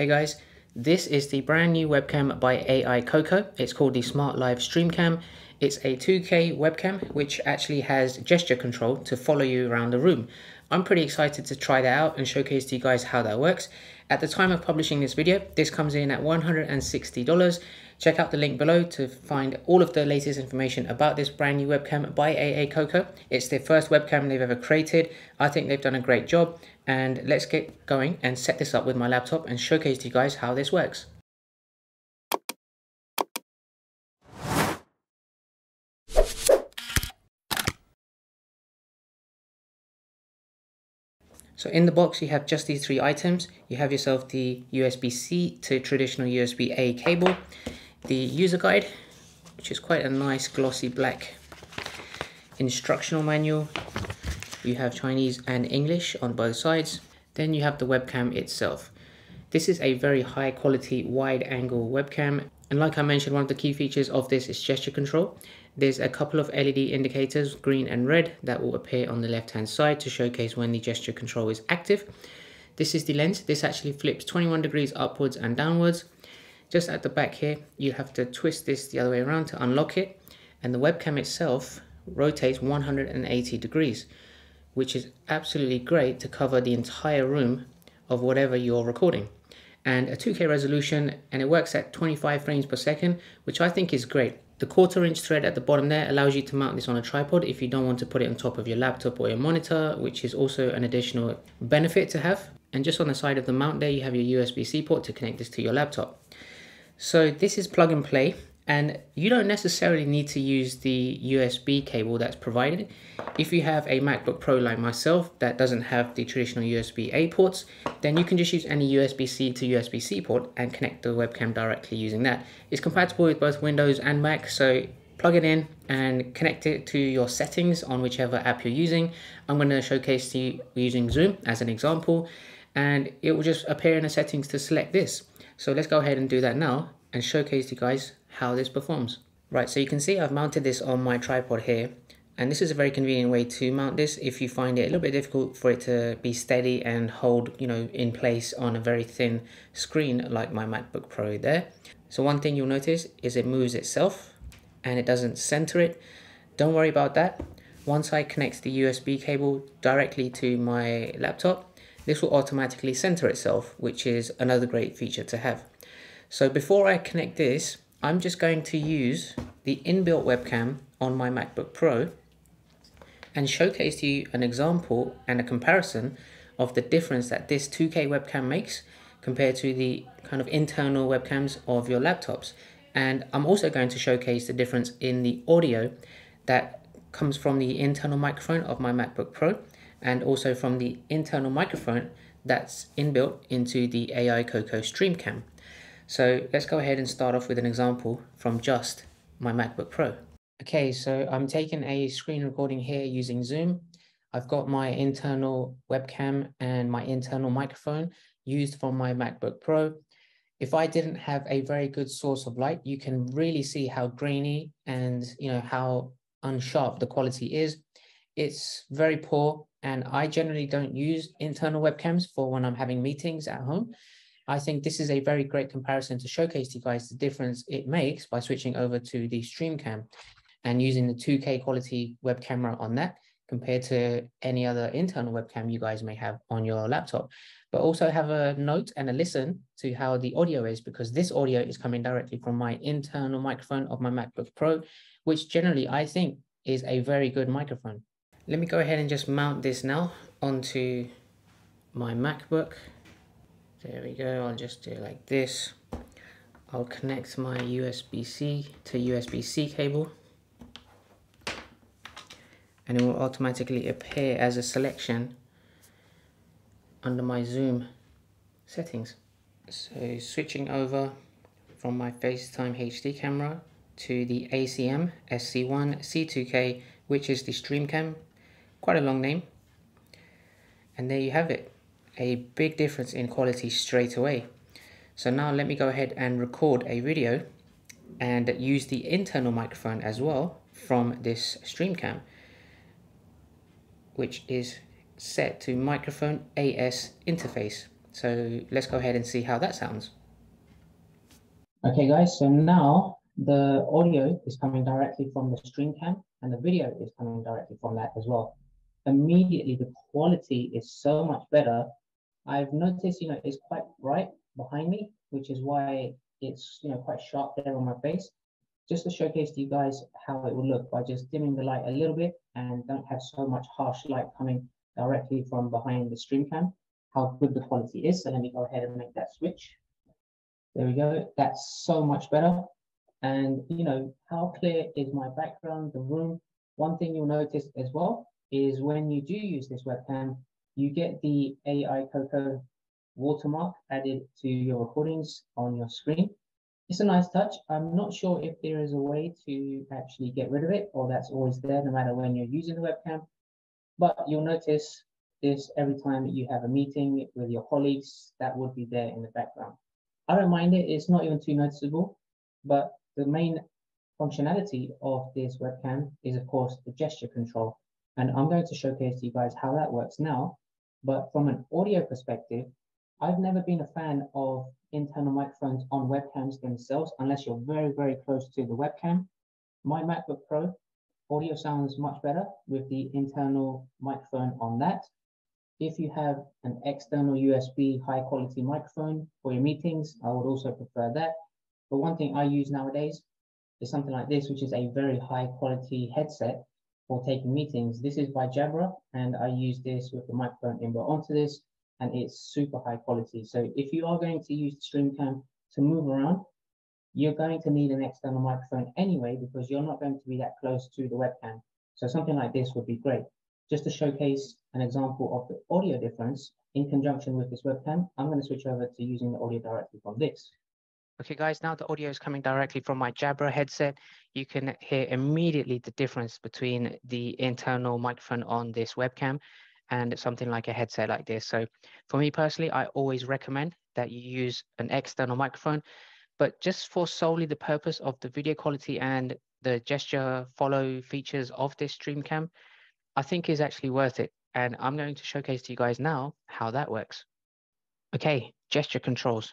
Hey guys, this is the brand new webcam by AICoco. It's called the Smart Live Stream Cam. It's a 2K webcam which actually has gesture control to follow you around the room. I'm pretty excited to try that out and showcase to you guys how that works. At the time of publishing this video, this comes in at $160. Check out the link below to find all of the latest information about this brand new webcam by AICoco. It's their first webcam they've ever created. I think they've done a great job, and let's get going and set this up with my laptop and showcase to you guys how this works. So in the box, you have just these three items. You have yourself the USB-C to traditional USB-A cable, the user guide, which is quite a nice glossy black instructional manual. You have Chinese and English on both sides. Then you have the webcam itself. This is a very high quality wide angle webcam. And like I mentioned, one of the key features of this is gesture control. There's a couple of LED indicators, green and red, that will appear on the left-hand side to showcase when the gesture control is active. This is the lens. This actually flips 21 degrees upwards and downwards. Just at the back here, you have to twist this the other way around to unlock it. And the webcam itself rotates 180 degrees, which is absolutely great to cover the entire room of whatever you're recording. And a 2K resolution, and it works at 25 frames per second, which I think is great. The 1/4-inch thread at the bottom there allows you to mount this on a tripod if you don't want to put it on top of your laptop or your monitor, which is also an additional benefit to have. And just on the side of the mount there, you have your USB-C port to connect this to your laptop. So this is plug and play, and you don't necessarily need to use the USB cable that's provided. If you have a MacBook Pro like myself that doesn't have the traditional USB-A ports, then you can just use any USB-C to USB-C port and connect the webcam directly using that. It's compatible with both Windows and Mac, so plug it in and connect it to your settings on whichever app you're using. I'm going to showcase to you using Zoom as an example, and it will just appear in the settings to select this. So let's go ahead and do that now and showcase to you guys how this performs. Right, so you can see I've mounted this on my tripod here, and this is a very convenient way to mount this if you find it a little bit difficult for it to be steady and hold, you know, in place on a very thin screen like my MacBook Pro there. So one thing you'll notice is it moves itself and it doesn't center it. Don't worry about that. Once I connect the USB cable directly to my laptop, this will automatically center itself, which is another great feature to have. So before I connect this, I'm just going to use the inbuilt webcam on my MacBook Pro and showcase to you an example and a comparison of the difference that this 2K webcam makes compared to the kind of internal webcams of your laptops. And I'm also going to showcase the difference in the audio that comes from the internal microphone of my MacBook Pro and also from the internal microphone that's inbuilt into the AICoco Stream Cam. So let's go ahead and start off with an example from just my MacBook Pro. Okay, so I'm taking a screen recording here using Zoom. I've got my internal webcam and my internal microphone used from my MacBook Pro. If I didn't have a very good source of light, you can really see how grainy and, you know, how unsharp the quality is. It's very poor, and I generally don't use internal webcams for when I'm having meetings at home. I think this is a very great comparison to showcase to you guys the difference it makes by switching over to the Stream Cam and using the 2K quality web camera on that compared to any other internal webcam you guys may have on your laptop. But also have a note and a listen to how the audio is, because this audio is coming directly from my internal microphone of my MacBook Pro, which generally I think is a very good microphone. Let me go ahead and just mount this now onto my MacBook. There we go, I'll just do it like this. I'll connect my USB-C to USB-C cable, and it will automatically appear as a selection under my Zoom settings. So switching over from my FaceTime HD camera to the ACM SC1 C2K, which is the Stream Cam, quite a long name. And there you have it. A big difference in quality straight away. So now let me go ahead and record a video and use the internal microphone as well from this Stream Cam, which is set to microphone AS interface. So let's go ahead and see how that sounds. Okay guys, so now the audio is coming directly from the stream cam and the video is coming directly from that as well. Immediately the quality is so much better. I've noticed, you know, it's quite bright behind me, which is why it's, you know, quite sharp there on my face. Just to showcase to you guys how it will look by just dimming the light a little bit and don't have so much harsh light coming directly from behind the stream cam, how good the quality is. So let me go ahead and make that switch. There we go. That's so much better. And you know, how clear is my background, the room? One thing you'll notice as well is when you do use this webcam, you get the AICoco watermark added to your recordings on your screen. It's a nice touch. I'm not sure if there is a way to actually get rid of it, or that's always there no matter when you're using the webcam. But you'll notice this every time you have a meeting with your colleagues, that would be there in the background. I don't mind it, it's not even too noticeable, but the main functionality of this webcam is of course the gesture control. And I'm going to showcase to you guys how that works now. But from an audio perspective, I've never been a fan of internal microphones on webcams themselves, unless you're very, very close to the webcam. My MacBook Pro audio sounds much better with the internal microphone on that. If you have an external USB high quality microphone for your meetings, I would also prefer that. But one thing I use nowadays is something like this, which is a very high quality headset for taking meetings. This is by Jabra, and I use this with the microphone inbuilt onto this, and it's super high quality. So if you are going to use stream cam to move around, you're going to need an external microphone anyway, because you're not going to be that close to the webcam. So something like this would be great. Just to showcase an example of the audio difference in conjunction with this webcam, I'm going to switch over to using the audio directly from this. Okay guys, now the audio is coming directly from my Jabra headset. You can hear immediately the difference between the internal microphone on this webcam and something like a headset like this. So for me personally, I always recommend that you use an external microphone, but just for solely the purpose of the video quality and the gesture follow features of this stream cam, I think is actually worth it. And I'm going to showcase to you guys now how that works. Okay, gesture controls.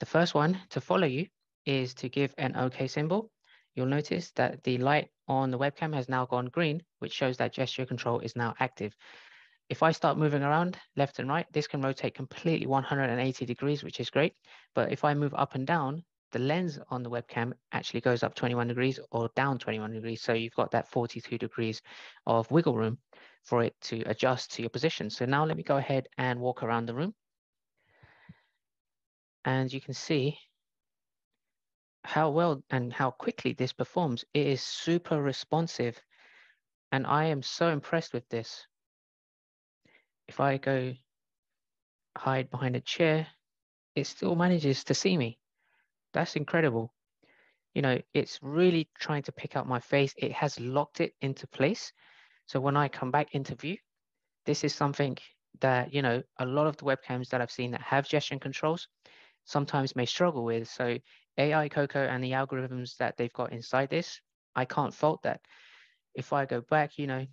The first one to follow you is to give an OK symbol. You'll notice that the light on the webcam has now gone green, which shows that gesture control is now active. If I start moving around left and right, this can rotate completely 180 degrees, which is great. But if I move up and down, the lens on the webcam actually goes up 21 degrees or down 21 degrees. So you've got that 42 degrees of wiggle room for it to adjust to your position. So now let me go ahead and walk around the room. And you can see how well and how quickly this performs. It is super responsive. And I am so impressed with this. If I go hide behind a chair, it still manages to see me. That's incredible. You know, it's really trying to pick up my face. It has locked it into place. So when I come back into view, this is something that, you know, a lot of the webcams that I've seen that have gesture controls sometimes may struggle with. So AICoco and the algorithms that they've got inside this, I can't fault that. If I go back, you know,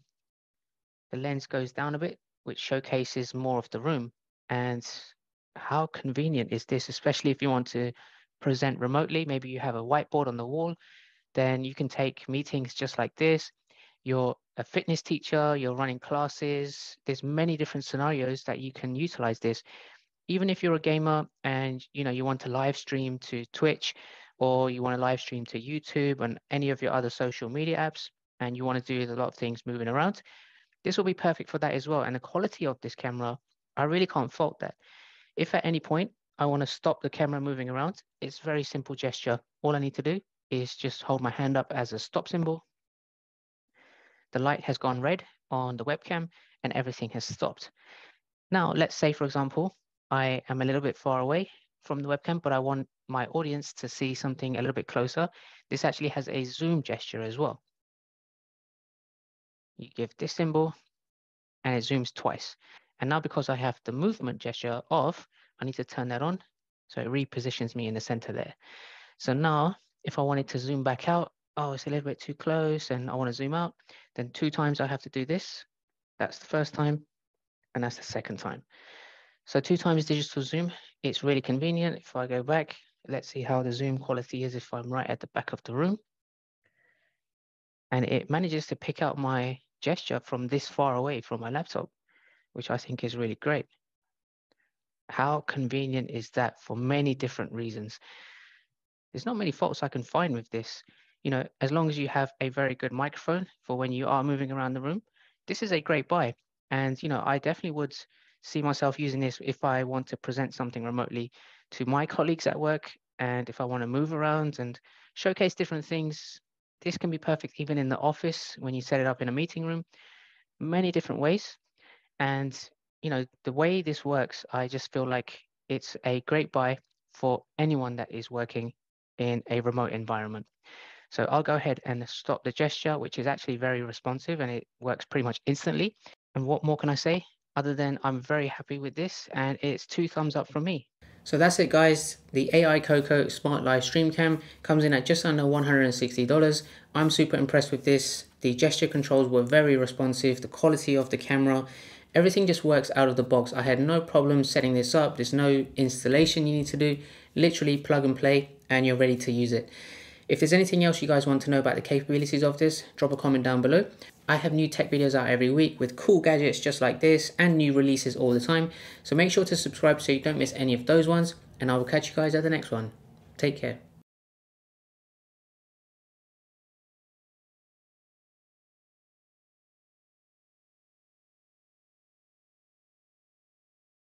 the lens goes down a bit, which showcases more of the room. And how convenient is this, especially if you want to present remotely? Maybe you have a whiteboard on the wall, then you can take meetings just like this. You're a fitness teacher, you're running classes. There's many different scenarios that you can utilize this. Even if you're a gamer and you know you want to live stream to Twitch, or you want to live stream to YouTube and any of your other social media apps, and you want to do a lot of things moving around, this will be perfect for that as well. And the quality of this camera, I really can't fault that. If at any point I want to stop the camera moving around, it's very simple gesture. All I need to do is just hold my hand up as a stop symbol. The light has gone red on the webcam and everything has stopped. Now, let's say, for example, I am a little bit far away from the webcam, but I want my audience to see something a little bit closer. This actually has a zoom gesture as well. You give this symbol and it zooms twice. And now because I have the movement gesture off, I need to turn that on. So it repositions me in the center there. So now if I wanted to zoom back out, oh, it's a little bit too close and I want to zoom out, then 2 times I have to do this. That's the first time and that's the second time. So 2x digital zoom, it's really convenient. If I go back, let's see how the zoom quality is if I'm right at the back of the room. And it manages to pick out my gesture from this far away from my laptop, which I think is really great. How convenient is that for many different reasons? There's not many faults I can find with this. You know, as long as you have a very good microphone for when you are moving around the room, this is a great buy. And, you know, I definitely would see myself using this if I want to present something remotely to my colleagues at work. And if I want to move around and showcase different things, this can be perfect even in the office when you set it up in a meeting room, many different ways. And, you know, the way this works, I just feel like it's a great buy for anyone that is working in a remote environment. So I'll go ahead and stop the gesture, which is actually very responsive and it works pretty much instantly. And what more can I say other than I'm very happy with this, and it's 2 thumbs up from me. So that's it, guys. The AICoco Smart Live Stream Cam comes in at just under $160. I'm super impressed with this. The gesture controls were very responsive, the quality of the camera, everything just works out of the box. I had no problem setting this up. There's no installation you need to do. Literally plug and play and you're ready to use it. If there's anything else you guys want to know about the capabilities of this, drop a comment down below. I have new tech videos out every week with cool gadgets just like this and new releases all the time. So make sure to subscribe so you don't miss any of those ones, and I will catch you guys at the next one. Take care.